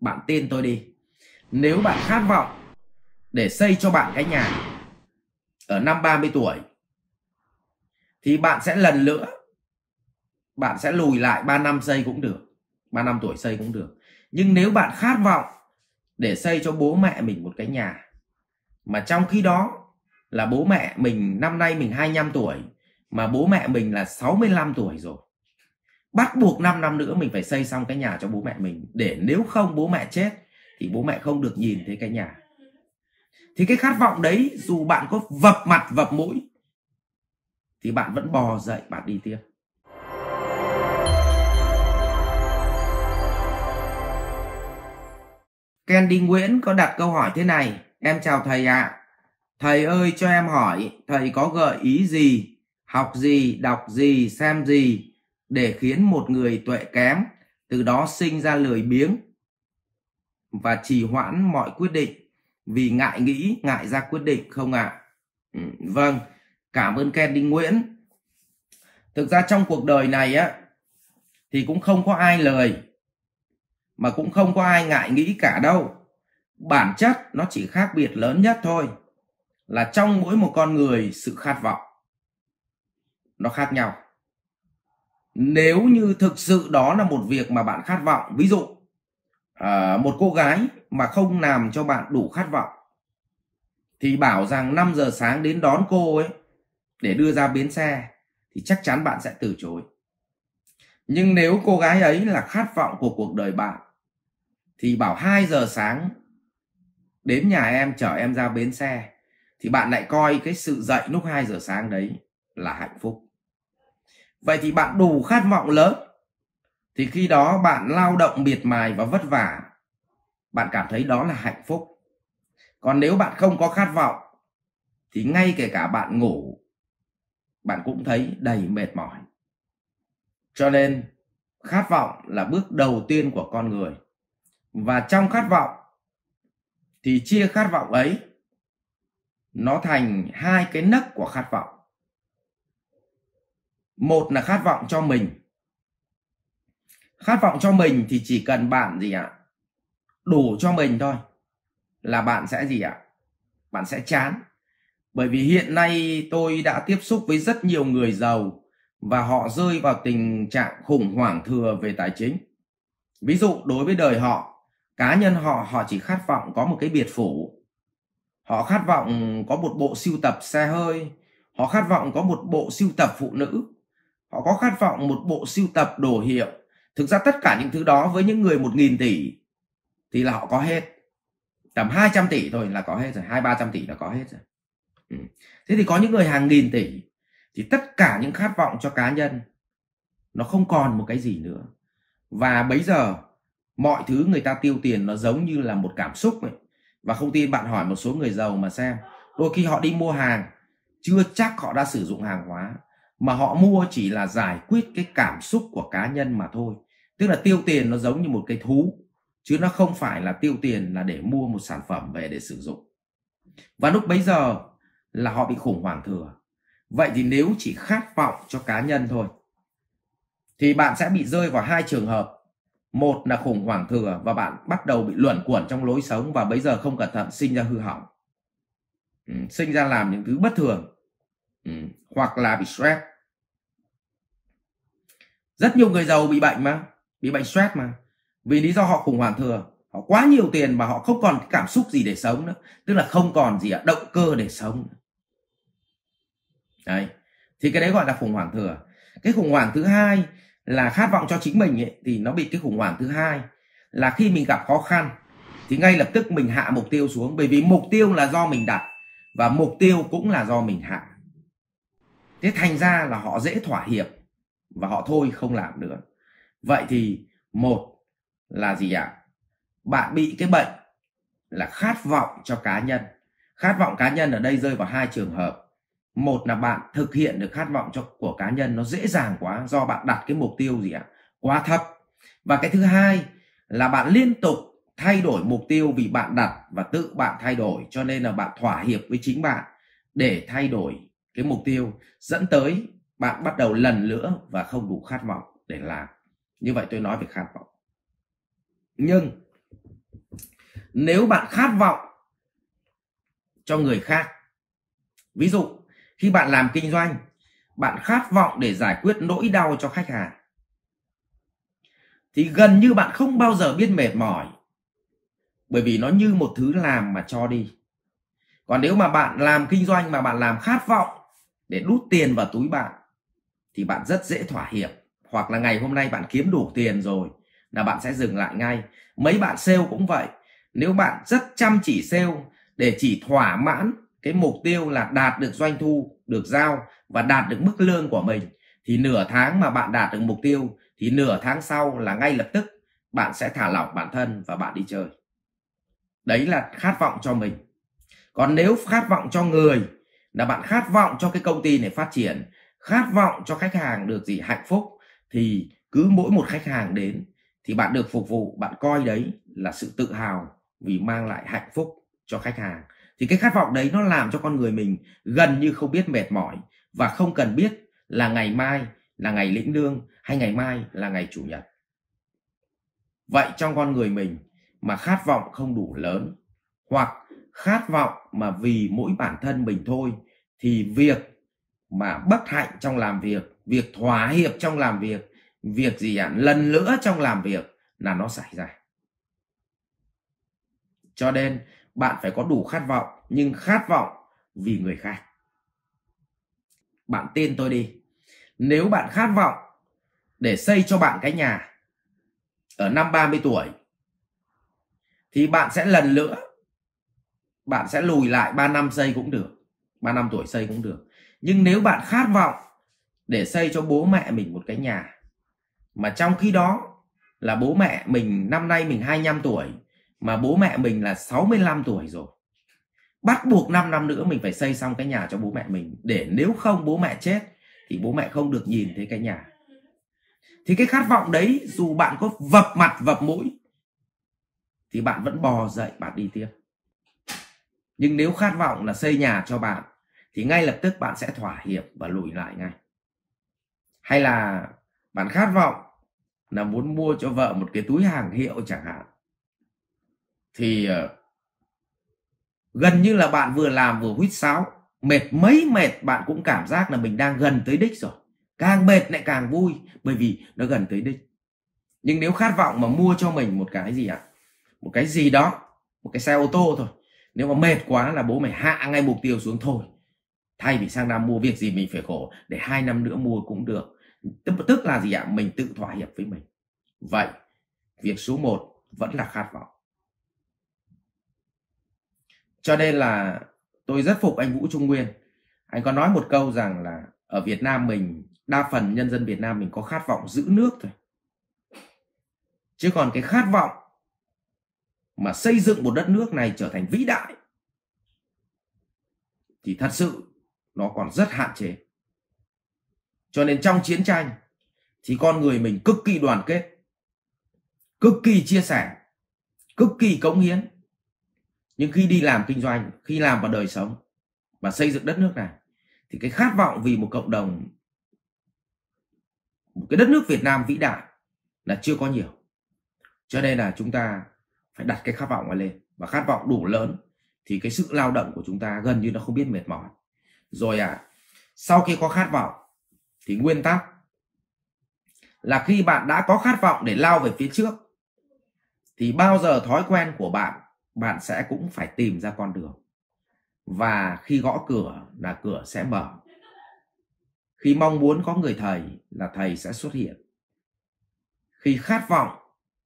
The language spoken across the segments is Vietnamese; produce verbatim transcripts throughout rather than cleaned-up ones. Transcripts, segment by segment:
bạn tin tôi đi. Nếu bạn khát vọng để xây cho bạn cái nhà ở năm ba mươi tuổi thì bạn sẽ lần nữa bạn sẽ lùi lại ba năm xây cũng được, ba năm tuổi xây cũng được. Nhưng nếu bạn khát vọng để xây cho bố mẹ mình một cái nhà, mà trong khi đó là bố mẹ mình năm nay mình hai mươi lăm tuổi, mà bố mẹ mình là sáu mươi lăm tuổi rồi, bắt buộc năm năm nữa mình phải xây xong cái nhà cho bố mẹ mình, để nếu không bố mẹ chết thì bố mẹ không được nhìn thấy cái nhà. Thì cái khát vọng đấy, dù bạn có vập mặt vập mũi thì bạn vẫn bò dậy, bạn đi tiếp. Ken Đinh Nguyễn có đặt câu hỏi thế này: em chào thầy ạ. À. Thầy ơi cho em hỏi, thầy có gợi ý gì, học gì, đọc gì, xem gì để khiến một người tuệ kém từ đó sinh ra lười biếng và trì hoãn mọi quyết định vì ngại nghĩ, ngại ra quyết định không ạ? À? Ừ, vâng, cảm ơn Ken Đinh Nguyễn. Thực ra trong cuộc đời này á thì cũng không có ai lười mà cũng không có ai ngại nghĩ cả đâu. Bản chất nó chỉ khác biệt lớn nhất thôi là trong mỗi một con người sự khát vọng nó khác nhau. Nếu như thực sự đó là một việc mà bạn khát vọng, ví dụ à, một cô gái mà không làm cho bạn đủ khát vọng thì bảo rằng năm giờ sáng đến đón cô ấy để đưa ra bến xe thì chắc chắn bạn sẽ từ chối. Nhưng nếu cô gái ấy là khát vọng của cuộc đời bạn thì bảo hai giờ sáng đến nhà em chở em ra bến xe thì bạn lại coi cái sự dậy lúc hai giờ sáng đấy là hạnh phúc. Vậy thì bạn đủ khát vọng lớn thì khi đó bạn lao động miệt mài và vất vả, bạn cảm thấy đó là hạnh phúc. Còn nếu bạn không có khát vọng thì ngay kể cả bạn ngủ bạn cũng thấy đầy mệt mỏi. Cho nên khát vọng là bước đầu tiên của con người. Và trong khát vọng thì chia khát vọng ấy nó thành hai cái nấc của khát vọng. Một là khát vọng cho mình. Khát vọng cho mình thì chỉ cần bạn gì ạ? Đủ cho mình thôi là bạn sẽ gì ạ? Bạn sẽ chán. Bởi vì hiện nay tôi đã tiếp xúc với rất nhiều người giàu và họ rơi vào tình trạng khủng hoảng thừa về tài chính. Ví dụ đối với đời họ, cá nhân họ, họ chỉ khát vọng có một cái biệt phủ, họ khát vọng có một bộ sưu tập xe hơi, họ khát vọng có một bộ sưu tập phụ nữ, họ có khát vọng một bộ sưu tập đồ hiệu. Thực ra tất cả những thứ đó với những người một nghìn tỷ thì là họ có hết. Tầm hai trăm tỷ thôi là có hết rồi, hai ba trăm tỷ là có hết rồi. Ừ. Thế thì có những người hàng nghìn tỷ thì tất cả những khát vọng cho cá nhân nó không còn một cái gì nữa. Và bấy giờ mọi thứ người ta tiêu tiền nó giống như là một cảm xúc ấy. Và không tin bạn hỏi một số người giàu mà xem, đôi khi họ đi mua hàng chưa chắc họ đã sử dụng hàng hóa, mà họ mua chỉ là giải quyết cái cảm xúc của cá nhân mà thôi. Tức là tiêu tiền nó giống như một cái thú, chứ nó không phải là tiêu tiền là để mua một sản phẩm về để sử dụng. Và lúc bấy giờ là họ bị khủng hoảng thừa. Vậy thì nếu chỉ khát vọng cho cá nhân thôi thì bạn sẽ bị rơi vào hai trường hợp. Một là khủng hoảng thừa và bạn bắt đầu bị luẩn quẩn trong lối sống, và bấy giờ không cẩn thận sinh ra hư hỏng, ừ, sinh ra làm những thứ bất thường, ừ, hoặc là bị stress. Rất nhiều người giàu bị bệnh mà, bị bệnh stress mà, vì lý do họ khủng hoảng thừa, họ quá nhiều tiền mà họ không còn cái cảm xúc gì để sống nữa, tức là không còn gì động cơ để sống nữa. Đấy. Thì cái đấy gọi là khủng hoảng thừa. Cái khủng hoảng thứ hai là khát vọng cho chính mình ấy, thì nó bị cái khủng hoảng thứ hai là khi mình gặp khó khăn thì ngay lập tức mình hạ mục tiêu xuống, bởi vì mục tiêu là do mình đặt và mục tiêu cũng là do mình hạ. Thế thành ra là họ dễ thỏa hiệp và họ thôi không làm nữa. Vậy thì một là gì ạ? Bạn bị cái bệnh là khát vọng cho cá nhân. Khát vọng cá nhân ở đây rơi vào hai trường hợp. Một là bạn thực hiện được khát vọng cho của cá nhân nó dễ dàng quá do bạn đặt cái mục tiêu gì ạ? Quá thấp. Và cái thứ hai là bạn liên tục thay đổi mục tiêu vì bạn đặt và tự bạn thay đổi, cho nên là bạn thỏa hiệp với chính bạn để thay đổi cái mục tiêu, dẫn tới bạn bắt đầu lần nữa và không đủ khát vọng để làm. Như vậy tôi nói về khát vọng. Nhưng nếu bạn khát vọng cho người khác. Ví dụ, khi bạn làm kinh doanh, bạn khát vọng để giải quyết nỗi đau cho khách hàng, thì gần như bạn không bao giờ biết mệt mỏi, bởi vì nó như một thứ làm mà cho đi. Còn nếu mà bạn làm kinh doanh mà bạn làm khát vọng để đút tiền vào túi bạn, thì bạn rất dễ thỏa hiệp. Hoặc là ngày hôm nay bạn kiếm đủ tiền rồi là bạn sẽ dừng lại ngay. Mấy bạn sale cũng vậy. Nếu bạn rất chăm chỉ sale để chỉ thỏa mãn cái mục tiêu là đạt được doanh thu được giao và đạt được mức lương của mình, thì nửa tháng mà bạn đạt được mục tiêu, thì nửa tháng sau là ngay lập tức bạn sẽ thả lỏng bản thân và bạn đi chơi. Đấy là khát vọng cho mình. Còn nếu khát vọng cho người là bạn khát vọng cho cái công ty này phát triển, khát vọng cho khách hàng được gì hạnh phúc, thì cứ mỗi một khách hàng đến thì bạn được phục vụ, bạn coi đấy là sự tự hào vì mang lại hạnh phúc cho khách hàng. Thì cái khát vọng đấy nó làm cho con người mình gần như không biết mệt mỏi, và không cần biết là ngày mai là ngày lĩnh lương hay ngày mai là ngày chủ nhật. Vậy trong con người mình mà khát vọng không đủ lớn, hoặc khát vọng mà vì mỗi bản thân mình thôi, thì việc mà bất hạnh trong làm việc, việc thỏa hiệp trong làm việc, việc gì ạ, lần nữa trong làm việc là nó xảy ra. Cho nên bạn phải có đủ khát vọng, nhưng khát vọng vì người khác. Bạn tin tôi đi, nếu bạn khát vọng để xây cho bạn cái nhà ở năm ba mươi tuổi, thì bạn sẽ lần nữa, bạn sẽ lùi lại ba năm xây cũng được, ba năm tuổi xây cũng được. Nhưng nếu bạn khát vọng để xây cho bố mẹ mình một cái nhà, mà trong khi đó là bố mẹ mình năm nay mình hai mươi lăm tuổi, mà bố mẹ mình là sáu mươi lăm tuổi rồi, bắt buộc năm năm nữa mình phải xây xong cái nhà cho bố mẹ mình, để nếu không bố mẹ chết thì bố mẹ không được nhìn thấy cái nhà. Thì cái khát vọng đấy, dù bạn có vập mặt vập mũi thì bạn vẫn bò dậy, bạn đi tiếp. Nhưng nếu khát vọng là xây nhà cho bạn, thì ngay lập tức bạn sẽ thỏa hiệp và lùi lại ngay. Hay là bạn khát vọng là muốn mua cho vợ một cái túi hàng hiệu chẳng hạn, thì gần như là bạn vừa làm vừa huýt sáo. Mệt mấy mệt bạn cũng cảm giác là mình đang gần tới đích rồi. Càng mệt lại càng vui, bởi vì nó gần tới đích. Nhưng nếu khát vọng mà mua cho mình một cái gì ạ? À? Một cái gì đó, một cái xe ô tô thôi, nếu mà mệt quá là bố mày hạ ngay mục tiêu xuống thôi. Thay vì sang năm mua, việc gì mình phải khổ, để hai năm nữa mua cũng được. Tức là gì ạ? À? Mình tự thỏa hiệp với mình. Vậy, việc số một vẫn là khát vọng. Cho nên là tôi rất phục anh Vũ Trung Nguyên. Anh có nói một câu rằng là ở Việt Nam mình, đa phần nhân dân Việt Nam mình có khát vọng giữ nước thôi. Chứ còn cái khát vọng mà xây dựng một đất nước này trở thành vĩ đại thì thật sự nó còn rất hạn chế. Cho nên trong chiến tranh thì con người mình cực kỳ đoàn kết, cực kỳ chia sẻ, cực kỳ cống hiến. Nhưng khi đi làm kinh doanh, khi làm vào đời sống và xây dựng đất nước này, thì cái khát vọng vì một cộng đồng, một cái đất nước Việt Nam vĩ đại là chưa có nhiều. Cho nên là chúng ta phải đặt cái khát vọng lên, và khát vọng đủ lớn thì cái sự lao động của chúng ta gần như nó không biết mệt mỏi. Rồi à, sau khi có khát vọng thì nguyên tắc là khi bạn đã có khát vọng để lao về phía trước, thì bao giờ thói quen của bạn, bạn sẽ cũng phải tìm ra con đường. Và khi gõ cửa là cửa sẽ mở. Khi mong muốn có người thầy là thầy sẽ xuất hiện. Khi khát vọng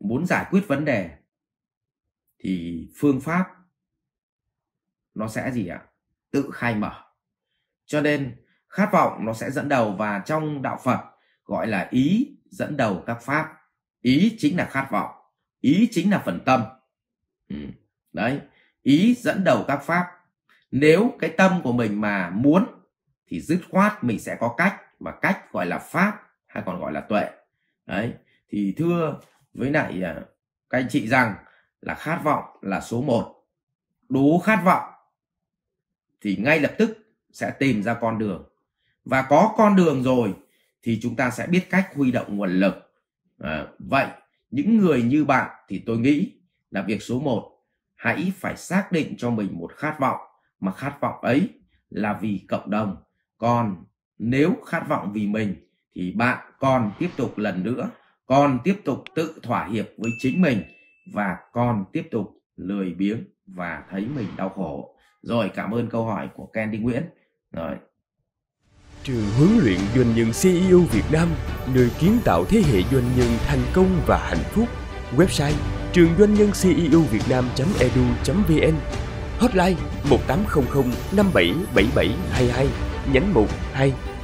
muốn giải quyết vấn đề thì phương pháp nó sẽ gì ạ? Tự khai mở. Cho nên khát vọng nó sẽ dẫn đầu, và trong đạo Phật gọi là ý dẫn đầu các pháp. Ý chính là khát vọng, ý chính là phần tâm. Ừ. Đấy, ý dẫn đầu các pháp. Nếu cái tâm của mình mà muốn thì dứt khoát mình sẽ có cách, và cách gọi là pháp hay còn gọi là tuệ. Đấy, thì thưa với lại các anh chị rằng là khát vọng là số một. Đủ khát vọng thì ngay lập tức sẽ tìm ra con đường, và có con đường rồi thì chúng ta sẽ biết cách huy động nguồn lực. À, vậy những người như bạn thì tôi nghĩ là việc số một hãy phải xác định cho mình một khát vọng, mà khát vọng ấy là vì cộng đồng. Còn nếu khát vọng vì mình thì bạn còn tiếp tục lần nữa, còn tiếp tục tự thỏa hiệp với chính mình và còn tiếp tục lười biếng và thấy mình đau khổ. Rồi, cảm ơn câu hỏi của Ken Đinh Nguyễn. Rồi. Trường huấn luyện doanh nhân xê i ô Việt Nam, nơi kiến tạo thế hệ doanh nhân thành công và hạnh phúc. Website trường doanh nhân xê i ô Việt Nam.edu.vn. Hotline một tám không không năm bảy bảy bảy hai hai nhánh một hai.